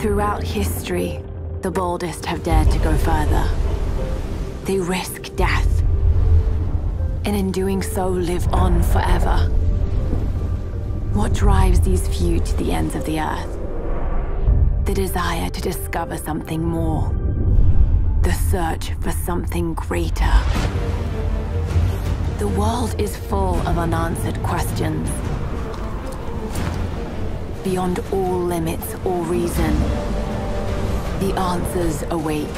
Throughout history, the boldest have dared to go further. They risk death, and in doing so live on forever. What drives these few to the ends of the earth? The desire to discover something more. The search for something greater. The world is full of unanswered questions. Beyond all limits or reason, the answers await.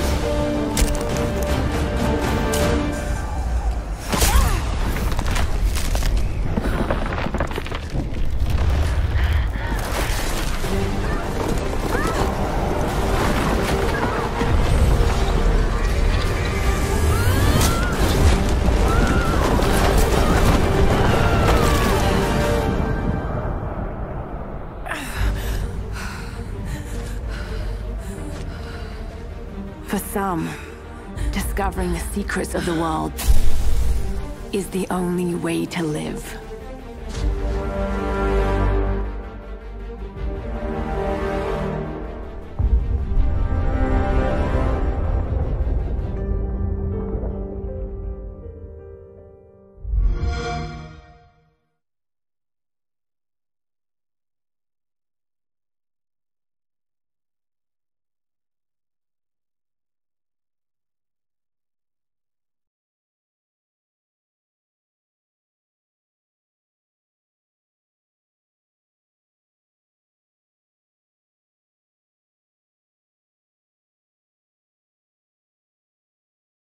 For some, discovering the secrets of the world is the only way to live.